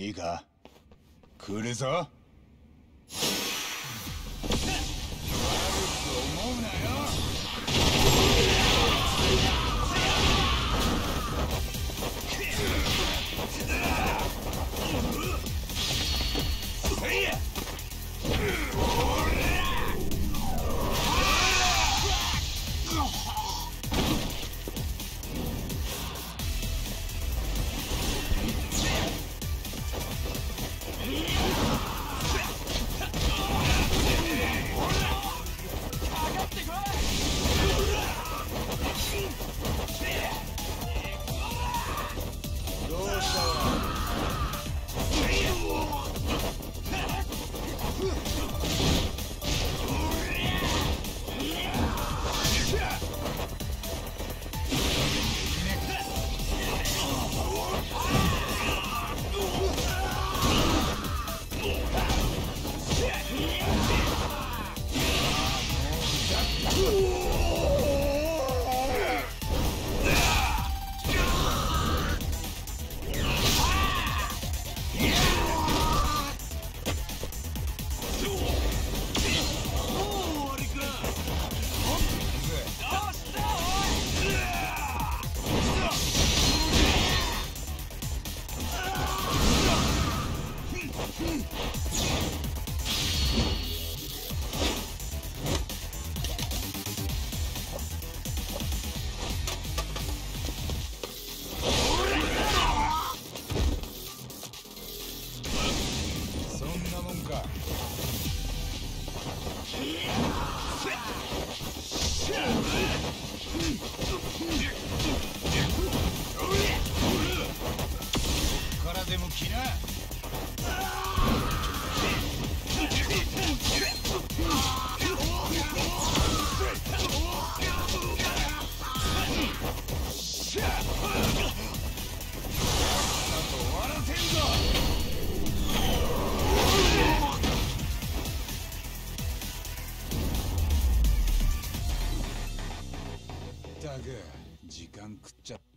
いいか、来るぞ。時間食っちゃった。